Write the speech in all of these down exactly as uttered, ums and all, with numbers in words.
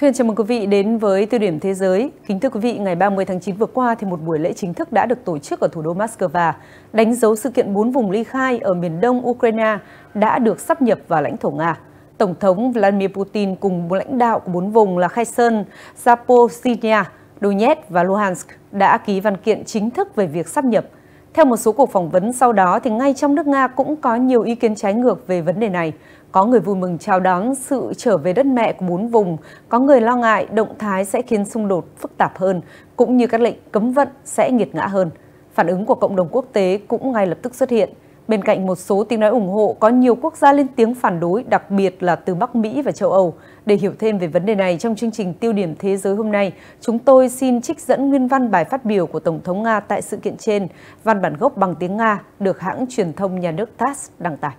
Thưa chào mừng quý vị đến với Tiêu điểm Thế giới. Kính thưa quý vị, ngày ba mươi tháng chín vừa qua, thì một buổi lễ chính thức đã được tổ chức ở thủ đô Mát-cơ-va, đánh dấu sự kiện bốn vùng ly khai ở miền đông Ukraine đã được sáp nhập vào lãnh thổ Nga. Tổng thống Vladimir Putin cùng lãnh đạo của bốn vùng là Kherson, Zaporizhia, Donetsk và Luhansk đã ký văn kiện chính thức về việc sáp nhập. Theo một số cuộc phỏng vấn sau đó, thì ngay trong nước Nga cũng có nhiều ý kiến trái ngược về vấn đề này. Có người vui mừng chào đón sự trở về đất mẹ của bốn vùng, có người lo ngại động thái sẽ khiến xung đột phức tạp hơn, cũng như các lệnh cấm vận sẽ nghiệt ngã hơn. Phản ứng của cộng đồng quốc tế cũng ngay lập tức xuất hiện. Bên cạnh một số tiếng nói ủng hộ, có nhiều quốc gia lên tiếng phản đối, đặc biệt là từ Bắc Mỹ và châu Âu. Để hiểu thêm về vấn đề này, trong chương trình Tiêu điểm Thế giới hôm nay, chúng tôi xin trích dẫn nguyên văn bài phát biểu của Tổng thống Nga tại sự kiện trên. Văn bản gốc bằng tiếng Nga được hãng truyền thông nhà nước tát đăng tải.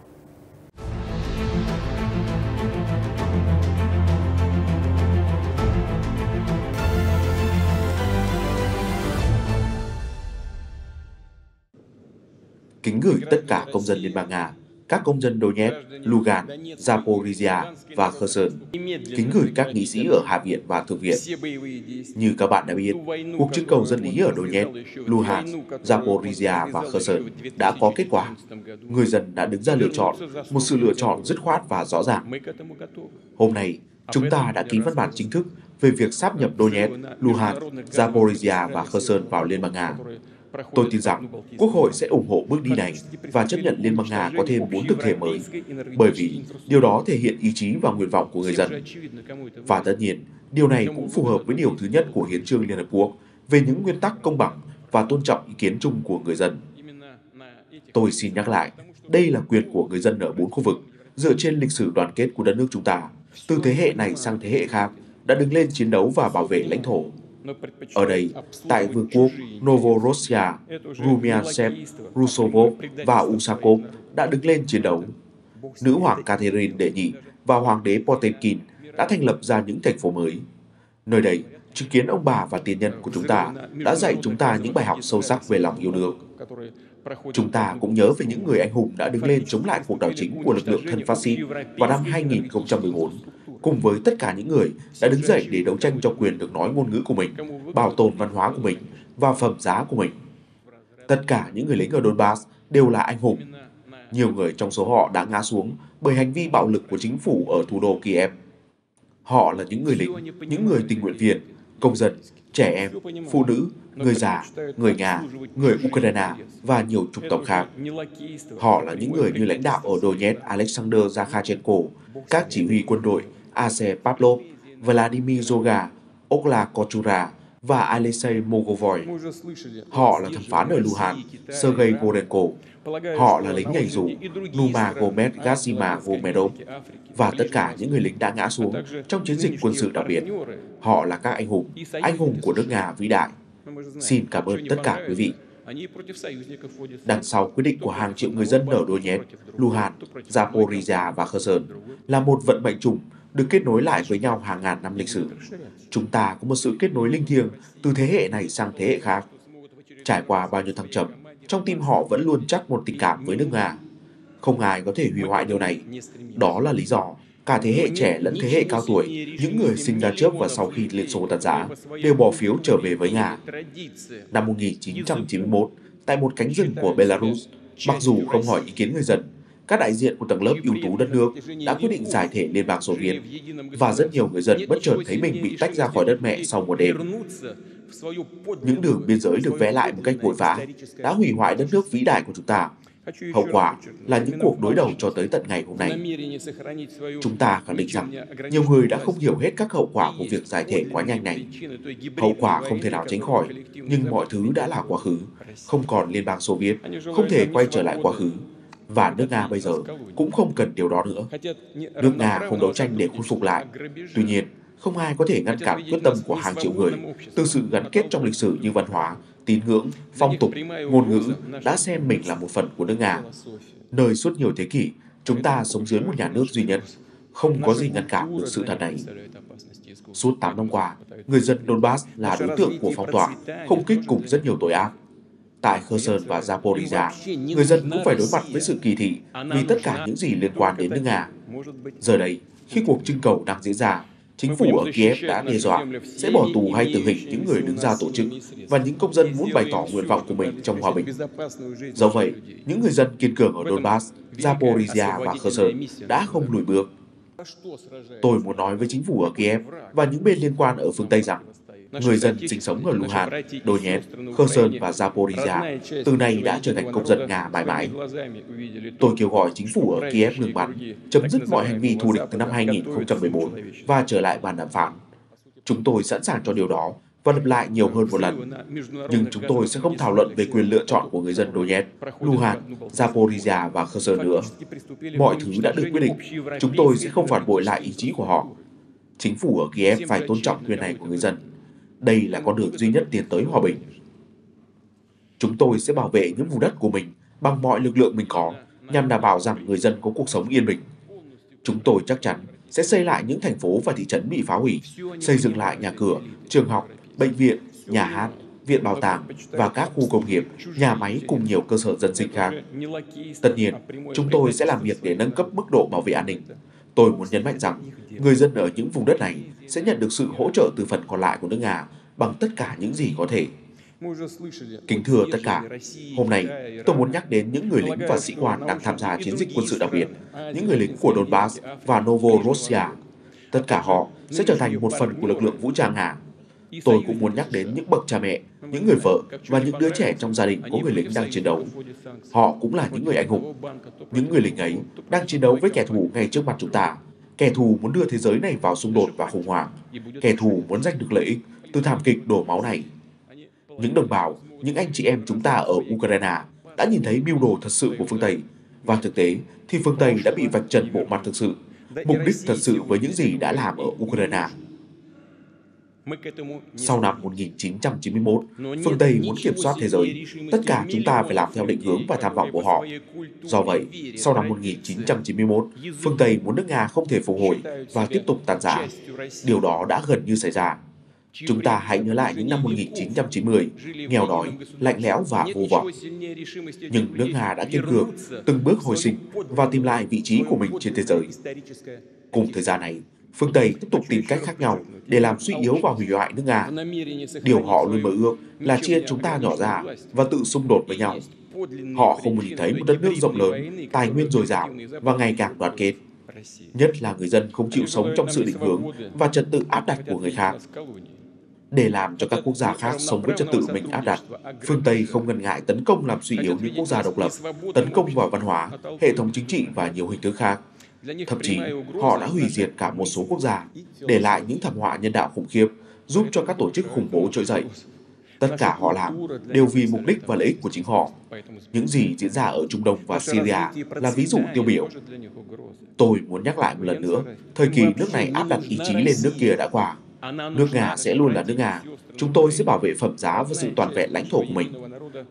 Kính gửi tất cả công dân Liên bang Nga, các công dân Donetsk, Lugansk, Zaporizhia và Kherson. Kính gửi các nghị sĩ ở Hạ viện và Thượng viện. Như các bạn đã biết, cuộc trưng cầu dân ý ở Donetsk, Luhansk, Zaporizhia và Kherson đã có kết quả. Người dân đã đứng ra lựa chọn, một sự lựa chọn dứt khoát và rõ ràng. Hôm nay, chúng ta đã ký văn bản chính thức về việc sáp nhập Donetsk, Luhansk, Zaporizhia và Kherson vào Liên bang Nga. Tôi tin rằng Quốc hội sẽ ủng hộ bước đi này và chấp nhận Liên bang Nga có thêm bốn thực thể mới, bởi vì điều đó thể hiện ý chí và nguyện vọng của người dân. Và tất nhiên, điều này cũng phù hợp với điều thứ nhất của Hiến chương Liên Hợp Quốc về những nguyên tắc công bằng và tôn trọng ý kiến chung của người dân. Tôi xin nhắc lại, đây là quyền của người dân ở bốn khu vực, dựa trên lịch sử đoàn kết của đất nước chúng ta, từ thế hệ này sang thế hệ khác, đã đứng lên chiến đấu và bảo vệ lãnh thổ. Ở đây, tại vương quốc Novorossia, Rumiasev, Rusovo và Usakov đã đứng lên chiến đấu. Nữ hoàng Catherine đệ nhị và hoàng đế Potemkin đã thành lập ra những thành phố mới. Nơi đây, chứng kiến ông bà và tiền nhân của chúng ta đã dạy chúng ta những bài học sâu sắc về lòng yêu nước. Chúng ta cũng nhớ về những người anh hùng đã đứng lên chống lại cuộc đảo chính của lực lượng thân phát xít vào năm hai nghìn không trăm mười bốn, cùng với tất cả những người đã đứng dậy để đấu tranh cho quyền được nói ngôn ngữ của mình, bảo tồn văn hóa của mình và phẩm giá của mình. Tất cả những người lính ở Donbass đều là anh hùng. Nhiều người trong số họ đã ngã xuống bởi hành vi bạo lực của chính phủ ở thủ đô Kiev. Họ là những người lính, những người tình nguyện viên, công dân, trẻ em, phụ nữ, người già, người Nga, người Ukraine và nhiều chủng tộc khác. Họ là những người như lãnh đạo ở Donetsk Alexander Zakharchenko, các chỉ huy quân đội Ace Pavlov, Vladimir Zoga Okla Kotura và Alexei Mogovoi. Họ là thẩm phán ở Luhansk, Sergei Gorenko. Họ là lính nhảy dù Numa Gomez Gazima Vomedom và tất cả những người lính đã ngã xuống trong chiến dịch quân sự đặc biệt. Họ là các anh hùng, anh hùng của nước Nga vĩ đại. Xin cảm ơn tất cả quý vị. Đằng sau quyết định của hàng triệu người dân ở Donetsk, Luhansk, Zaporizhia và Kherson là một vận mệnh chung được kết nối lại với nhau hàng ngàn năm lịch sử. Chúng ta có một sự kết nối linh thiêng từ thế hệ này sang thế hệ khác. Trải qua bao nhiêu thăng trầm, trong tim họ vẫn luôn chắc một tình cảm với nước Nga. Không ai có thể hủy hoại điều này. Đó là lý do cả thế hệ trẻ lẫn thế hệ cao tuổi, những người sinh ra trước và sau khi Liên Xô tan rã, đều bỏ phiếu trở về với Nga. Năm một nghìn chín trăm chín mươi mốt, tại một cánh rừng của Belarus, mặc dù không hỏi ý kiến người dân, các đại diện của tầng lớp ưu tú đất nước đã quyết định giải thể Liên bang Xô Viết, và rất nhiều người dân bất chợt thấy mình bị tách ra khỏi đất mẹ sau một đêm. Những đường biên giới được vẽ lại một cách vội vã đã hủy hoại đất nước vĩ đại của chúng ta. Hậu quả là những cuộc đối đầu cho tới tận ngày hôm nay. Chúng ta khẳng định rằng nhiều người đã không hiểu hết các hậu quả của việc giải thể quá nhanh này. Hậu quả không thể nào tránh khỏi, nhưng mọi thứ đã là quá khứ. Không còn Liên bang Xô Viết, không thể quay trở lại quá khứ. Và nước Nga bây giờ cũng không cần điều đó nữa. Nước Nga không đấu tranh để khôi phục lại. Tuy nhiên, không ai có thể ngăn cản quyết tâm của hàng triệu người từ sự gắn kết trong lịch sử như văn hóa, tín ngưỡng, phong tục, ngôn ngữ đã xem mình là một phần của nước Nga. Nơi suốt nhiều thế kỷ, chúng ta sống dưới một nhà nước duy nhất. Không có gì ngăn cản được sự thật này. Suốt tám năm qua, người dân Donbass là đối tượng của phong tỏa, không kích cùng rất nhiều tội ác. Tại Kherson và Zaporizhia, người dân cũng phải đối mặt với sự kỳ thị vì tất cả những gì liên quan đến nước Nga. Giờ đây, khi cuộc trưng cầu đang diễn ra, Chính phủ ở Kiev đã đe dọa sẽ bỏ tù hay tử hình những người đứng ra tổ chức và những công dân muốn bày tỏ nguyện vọng của mình trong hòa bình. Do vậy, những người dân kiên cường ở Donbass, Zaporizhia và Kherson đã không lùi bước. Tôi muốn nói với chính phủ ở Kiev và những bên liên quan ở phương Tây rằng người dân sinh sống ở Luhansk, Donetsk, Kherson và Zaporizhia từ nay đã trở thành công dân Nga mãi mãi. Tôi kêu gọi chính phủ ở Kiev ngừng bắn, chấm dứt mọi hành vi thù địch từ năm hai nghìn không trăm mười bốn và trở lại bàn đàm phán. Chúng tôi sẵn sàng cho điều đó và lặp lại nhiều hơn một lần. Nhưng chúng tôi sẽ không thảo luận về quyền lựa chọn của người dân Donetsk, Luhansk, Zaporizhia và Kherson nữa. Mọi thứ đã được quyết định. Chúng tôi sẽ không phản bội lại ý chí của họ. Chính phủ ở Kiev phải tôn trọng quyền này của người dân. Đây là con đường duy nhất tiến tới hòa bình. Chúng tôi sẽ bảo vệ những vùng đất của mình bằng mọi lực lượng mình có nhằm đảm bảo rằng người dân có cuộc sống yên bình. Chúng tôi chắc chắn sẽ xây lại những thành phố và thị trấn bị phá hủy, xây dựng lại nhà cửa, trường học, bệnh viện, nhà hát, viện bảo tàng và các khu công nghiệp, nhà máy cùng nhiều cơ sở dân sinh khác. Tất nhiên, chúng tôi sẽ làm việc để nâng cấp mức độ bảo vệ an ninh. Tôi muốn nhấn mạnh rằng người dân ở những vùng đất này sẽ nhận được sự hỗ trợ từ phần còn lại của nước Nga bằng tất cả những gì có thể. Kính thưa tất cả, hôm nay tôi muốn nhắc đến những người lính và sĩ quan đang tham gia chiến dịch quân sự đặc biệt, những người lính của Donbass và Novorossia. Tất cả họ sẽ trở thành một phần của lực lượng vũ trang Nga. Tôi cũng muốn nhắc đến những bậc cha mẹ, những người vợ và những đứa trẻ trong gia đình có người lính đang chiến đấu. Họ cũng là những người anh hùng. Những người lính ấy đang chiến đấu với kẻ thù ngay trước mặt chúng ta. Kẻ thù muốn đưa thế giới này vào xung đột và khủng hoảng. Kẻ thù muốn giành được lợi ích từ thảm kịch đổ máu này. Những đồng bào, những anh chị em chúng ta ở Ukraine đã nhìn thấy mưu đồ thật sự của phương Tây. Và thực tế thì phương Tây đã bị vạch trần bộ mặt thực sự, mục đích thật sự với những gì đã làm ở Ukraine. Sau năm một nghìn chín trăm chín mươi mốt, phương Tây muốn kiểm soát thế giới. Tất cả chúng ta phải làm theo định hướng và tham vọng của họ. Do vậy, sau năm một nghìn chín trăm chín mươi mốt, phương Tây muốn nước Nga không thể phục hồi và tiếp tục tàn rã. Điều đó đã gần như xảy ra. Chúng ta hãy nhớ lại những năm một nghìn chín trăm chín mươi, nghèo đói, lạnh lẽo và vô vọng. Nhưng nước Nga đã kiên cường, từng bước hồi sinh và tìm lại vị trí của mình trên thế giới. Cùng thời gian này, phương Tây tiếp tục tìm cách khác nhau để làm suy yếu và hủy hoại nước Nga. Điều họ luôn mơ ước là chia chúng ta nhỏ ra và tự xung đột với nhau. Họ không nhìn thấy một đất nước rộng lớn, tài nguyên dồi dào và ngày càng đoàn kết. Nhất là người dân không chịu sống trong sự định hướng và trật tự áp đặt của người khác. Để làm cho các quốc gia khác sống với trật tự mình áp đặt, phương Tây không ngần ngại tấn công làm suy yếu những quốc gia độc lập, tấn công vào văn hóa, hệ thống chính trị và nhiều hình thức khác. Thậm chí, họ đã hủy diệt cả một số quốc gia, để lại những thảm họa nhân đạo khủng khiếp, giúp cho các tổ chức khủng bố trỗi dậy. Tất cả họ làm đều vì mục đích và lợi ích của chính họ. Những gì diễn ra ở Trung Đông và Syria là ví dụ tiêu biểu. Tôi muốn nhắc lại một lần nữa, thời kỳ nước này áp đặt ý chí lên nước kia đã qua. Nước Nga sẽ luôn là nước Nga. Chúng tôi sẽ bảo vệ phẩm giá và sự toàn vẹn lãnh thổ của mình.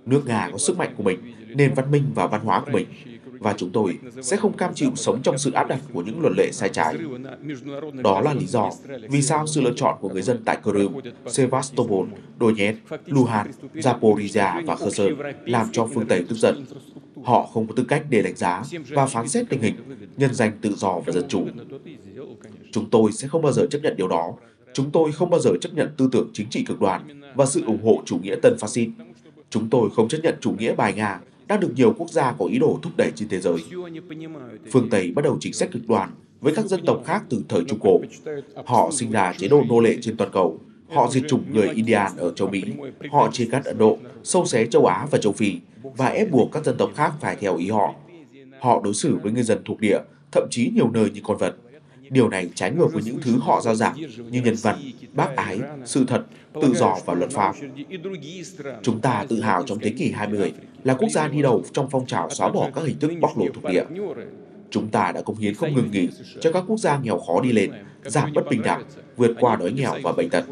Nước Nga có sức mạnh của mình, nền văn minh và văn hóa của mình. Và chúng tôi sẽ không cam chịu sống trong sự áp đặt của những luật lệ sai trái. Đó là lý do vì sao sự lựa chọn của người dân tại Crimea, Sevastopol, Donetsk, Luhansk, Zaporizhia và Kherson làm cho phương Tây tức giận. Họ không có tư cách để đánh giá và phán xét tình hình, nhân danh tự do và dân chủ. Chúng tôi sẽ không bao giờ chấp nhận điều đó. Chúng tôi không bao giờ chấp nhận tư tưởng chính trị cực đoan và sự ủng hộ chủ nghĩa tân phát xít. Chúng tôi không chấp nhận chủ nghĩa bài Nga đang được nhiều quốc gia có ý đồ thúc đẩy trên thế giới. Phương Tây bắt đầu chính sách cực đoan với các dân tộc khác từ thời Trung Cổ. Họ sinh ra chế độ nô lệ trên toàn cầu. Họ diệt chủng người Indian ở châu Mỹ. Họ chia cắt Ấn Độ, xâu xé châu Á và châu Phi và ép buộc các dân tộc khác phải theo ý họ. Họ đối xử với người dân thuộc địa, thậm chí nhiều nơi như con vật. Điều này trái ngược với những thứ họ giao giảng như nhân văn, bác ái, sự thật, tự do và luật pháp. Chúng ta tự hào trong thế kỷ hai mươi là quốc gia đi đầu trong phong trào xóa bỏ các hình thức bóc lột thuộc địa. Chúng ta đã cống hiến không ngừng nghỉ cho các quốc gia nghèo khó đi lên, giảm bất bình đẳng, vượt qua đói nghèo và bệnh tật.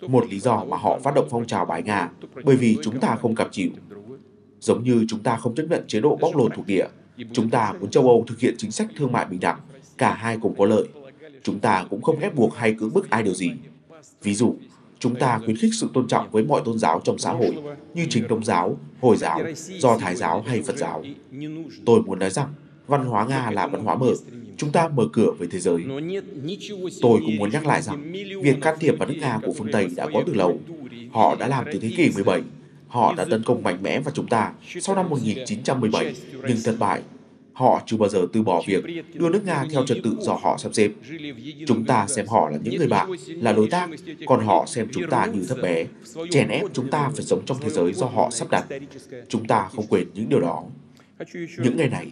Một lý do mà họ phát động phong trào bài Nga bởi vì chúng ta không cam chịu. Giống như chúng ta không chấp nhận chế độ bóc lột thuộc địa, chúng ta muốn châu Âu thực hiện chính sách thương mại bình đẳng, cả hai cùng có lợi. Chúng ta cũng không ép buộc hay cưỡng bức ai điều gì. Ví dụ, chúng ta khuyến khích sự tôn trọng với mọi tôn giáo trong xã hội, như Chính Thống giáo, Hồi giáo, Do Thái giáo hay Phật giáo. Tôi muốn nói rằng, văn hóa Nga là văn hóa mở, Chúng ta mở cửa với thế giới. Tôi cũng muốn nhắc lại rằng, việc can thiệp vào nước Nga của phương Tây đã có từ lâu. Họ đã làm từ thế kỷ mười bảy. Họ đã tấn công mạnh mẽ vào chúng ta sau năm một nghìn chín trăm mười bảy, nhưng thất bại. Họ chưa bao giờ từ bỏ việc đưa nước Nga theo trật tự do họ sắp xếp. Chúng ta xem họ là những người bạn, là đối tác, còn họ xem chúng ta như thấp bé, chèn ép chúng ta phải sống trong thế giới do họ sắp đặt. Chúng ta không quên những điều đó. Những ngày này,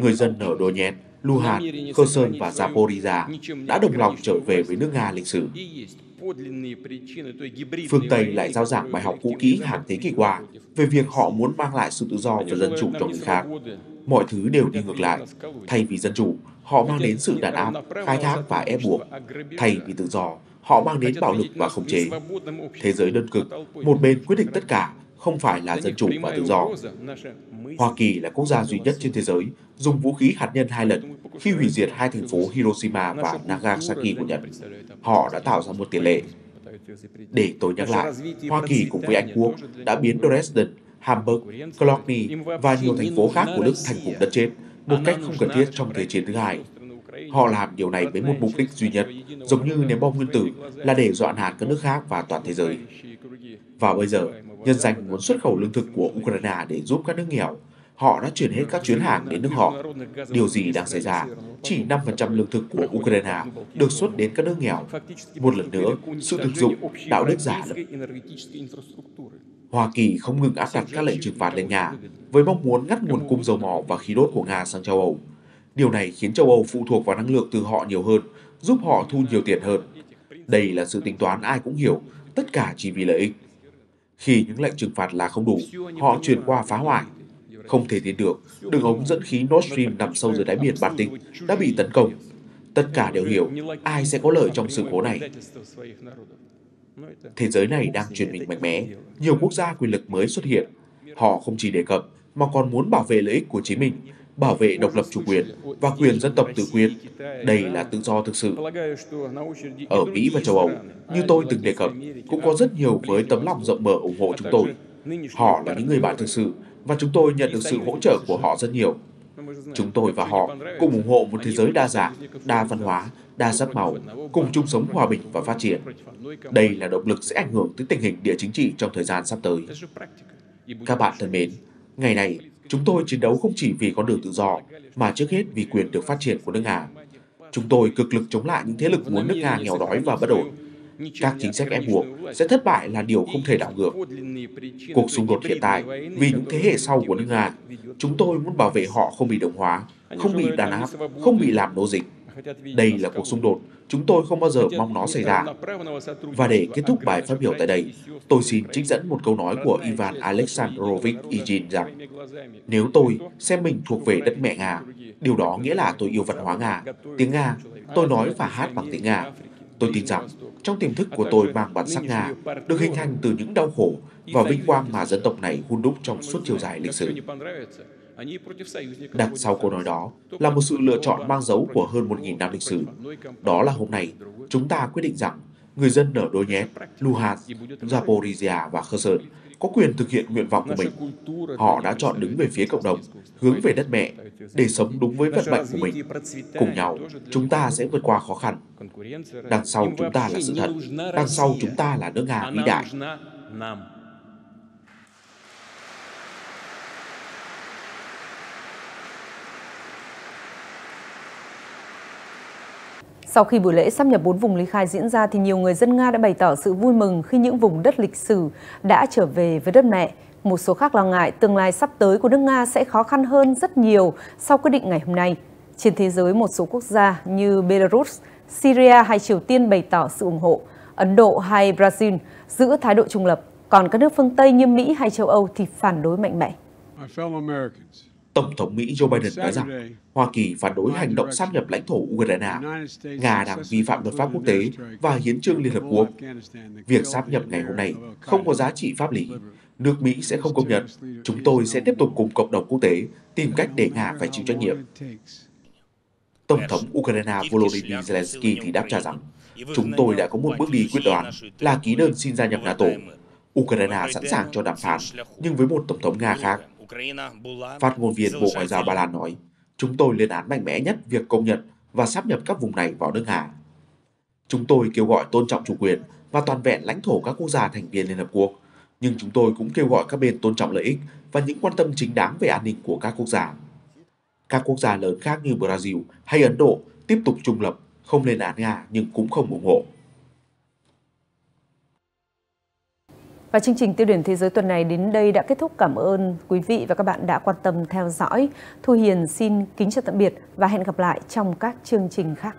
người dân ở Donetsk, Luhansk, Kherson và Zaporizhia đã đồng lòng trở về với nước Nga lịch sử. Phương Tây lại giao giảng bài học cũ kỹ hàng thế kỷ qua về việc họ muốn mang lại sự tự do và dân chủ cho người khác. Mọi thứ đều đi ngược lại. Thay vì dân chủ, họ mang đến sự đàn áp, khai thác và ép buộc. Thay vì tự do, họ mang đến bạo lực và khống chế. Thế giới đơn cực, một bên quyết định tất cả, không phải là dân chủ và tự do. Hoa Kỳ là quốc gia duy nhất trên thế giới dùng vũ khí hạt nhân hai lần khi hủy diệt hai thành phố Hiroshima và Nagasaki của Nhật. Họ đã tạo ra một tiền lệ. Để tôi nhắc lại, Hoa Kỳ cùng với Anh Quốc đã biến Dresden, Hamburg, Klochny và nhiều thành phố khác của Đức thành vùng đất chết một cách không cần thiết trong Thế chiến thứ hai. Họ làm điều này với một mục đích duy nhất, giống như ném bom nguyên tử là để dọa nạt các nước khác và toàn thế giới. Và bây giờ, nhân danh muốn xuất khẩu lương thực của Ukraine để giúp các nước nghèo, họ đã chuyển hết các chuyến hàng đến nước họ. Điều gì đang xảy ra? Chỉ năm phần trăm lương thực của Ukraine được xuất đến các nước nghèo. Một lần nữa, sự thực dụng, đạo đức giả lập. Hoa Kỳ không ngừng áp đặt các lệnh trừng phạt lên Nga với mong muốn ngắt nguồn cung dầu mỏ và khí đốt của Nga sang châu Âu. Điều này khiến châu Âu phụ thuộc vào năng lượng từ họ nhiều hơn, giúp họ thu nhiều tiền hơn. Đây là sự tính toán ai cũng hiểu, tất cả chỉ vì lợi ích. Khi những lệnh trừng phạt là không đủ, họ chuyển qua phá hoại. Không thể tin được, đường ống dẫn khí Nord Stream nằm sâu dưới đáy biển Baltic đã bị tấn công. Tất cả đều hiểu ai sẽ có lợi trong sự cố này. Thế giới này đang chuyển mình mạnh mẽ, nhiều quốc gia quyền lực mới xuất hiện. Họ không chỉ đề cập mà còn muốn bảo vệ lợi ích của chính mình, bảo vệ độc lập chủ quyền và quyền dân tộc tự quyết. Đây là tự do thực sự. Ở Mỹ và châu Âu, như tôi từng đề cập, cũng có rất nhiều với tấm lòng rộng mở ủng hộ chúng tôi. Họ là những người bạn thực sự và chúng tôi nhận được sự hỗ trợ của họ rất nhiều. Chúng tôi và họ cùng ủng hộ một thế giới đa dạng, đa văn hóa, đa sắc màu, cùng chung sống hòa bình và phát triển. Đây là động lực sẽ ảnh hưởng tới tình hình địa chính trị trong thời gian sắp tới. Các bạn thân mến, ngày nay, chúng tôi chiến đấu không chỉ vì con đường tự do, mà trước hết vì quyền được phát triển của nước Nga. Chúng tôi cực lực chống lại những thế lực muốn nước Nga nghèo đói và bất ổn. Các chính sách ép buộc sẽ thất bại là điều không thể đảo ngược. Cuộc xung đột hiện tại vì những thế hệ sau của nước Nga, chúng tôi muốn bảo vệ họ không bị đồng hóa, không bị đàn áp, không bị làm nô dịch. Đây là cuộc xung đột, chúng tôi không bao giờ mong nó xảy ra. Và để kết thúc bài phát biểu tại đây, tôi xin trích dẫn một câu nói của Ivan Alexandrovich Ilyin rằng: nếu tôi xem mình thuộc về đất mẹ Nga, điều đó nghĩa là tôi yêu văn hóa Nga, tiếng Nga, tôi nói và hát bằng tiếng Nga. Tôi tin rằng, trong tiềm thức của tôi mang bản sắc Nga, được hình thành từ những đau khổ và vinh quang mà dân tộc này hun đúc trong suốt chiều dài lịch sử. Đặt sau câu nói đó là một sự lựa chọn mang dấu của hơn một nghìn năm lịch sử. Đó là hôm nay, chúng ta quyết định rằng người dân ở Donetsk, Luhansk, Zaporizhia và Kherson có quyền thực hiện nguyện vọng của mình. Họ đã chọn đứng về phía cộng đồng, hướng về đất mẹ, để sống đúng với vận mệnh của mình. Cùng nhau, chúng ta sẽ vượt qua khó khăn. Đằng sau chúng ta là sự thật, đằng sau chúng ta là nước Nga vĩ đại. Sau khi buổi lễ sáp nhập bốn vùng ly khai diễn ra thì nhiều người dân Nga đã bày tỏ sự vui mừng khi những vùng đất lịch sử đã trở về với đất mẹ. Một số khác lo ngại tương lai sắp tới của nước Nga sẽ khó khăn hơn rất nhiều sau quyết định ngày hôm nay. Trên thế giới, một số quốc gia như Belarus, Syria hay Triều Tiên bày tỏ sự ủng hộ, Ấn Độ hay Brazil giữ thái độ trung lập, còn các nước phương Tây như Mỹ hay châu Âu thì phản đối mạnh mẽ. Tổng thống Mỹ Joe Biden nói rằng Hoa Kỳ phản đối hành động sáp nhập lãnh thổ Ukraine. Nga đang vi phạm luật pháp quốc tế và hiến chương Liên Hợp Quốc. Việc sáp nhập ngày hôm nay không có giá trị pháp lý. Nước Mỹ sẽ không công nhận. Chúng tôi sẽ tiếp tục cùng cộng đồng quốc tế tìm cách để Nga phải chịu trách nhiệm. Tổng thống Ukraine Volodymyr Zelensky thì đáp trả rằng chúng tôi đã có một bước đi quyết đoán là ký đơn xin gia nhập NATO. Ukraine sẵn sàng cho đàm phán, nhưng với một tổng thống Nga khác. Phát ngôn viên Bộ Ngoại giao Ba Lan nói, chúng tôi lên án mạnh mẽ nhất việc công nhận và sáp nhập các vùng này vào nước Nga. Chúng tôi kêu gọi tôn trọng chủ quyền và toàn vẹn lãnh thổ các quốc gia thành viên Liên Hợp Quốc, nhưng chúng tôi cũng kêu gọi các bên tôn trọng lợi ích và những quan tâm chính đáng về an ninh của các quốc gia. Các quốc gia lớn khác như Brazil hay Ấn Độ tiếp tục trung lập, không lên án Nga nhưng cũng không ủng hộ. Và chương trình Tiêu điểm Thế giới tuần này đến đây đã kết thúc. Cảm ơn quý vị và các bạn đã quan tâm theo dõi. Thu Hiền xin kính chào tạm biệt và hẹn gặp lại trong các chương trình khác.